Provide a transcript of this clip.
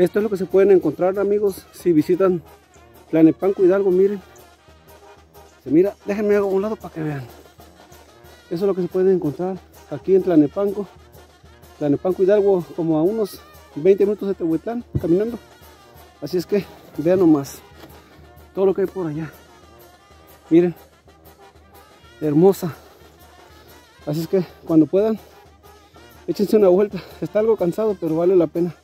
Esto es lo que se pueden encontrar, amigos, si visitan Tlalnepanco, Hidalgo. Miren, se mira, déjenme hago un lado para que vean. Eso es lo que se pueden encontrar aquí en Tlalnepanco, Hidalgo, como a unos 20 minutos de Tehuetlán caminando. Así es que vean nomás todo lo que hay por allá. Miren, hermosa. Así es que cuando puedan, échense una vuelta. Está algo cansado, pero vale la pena.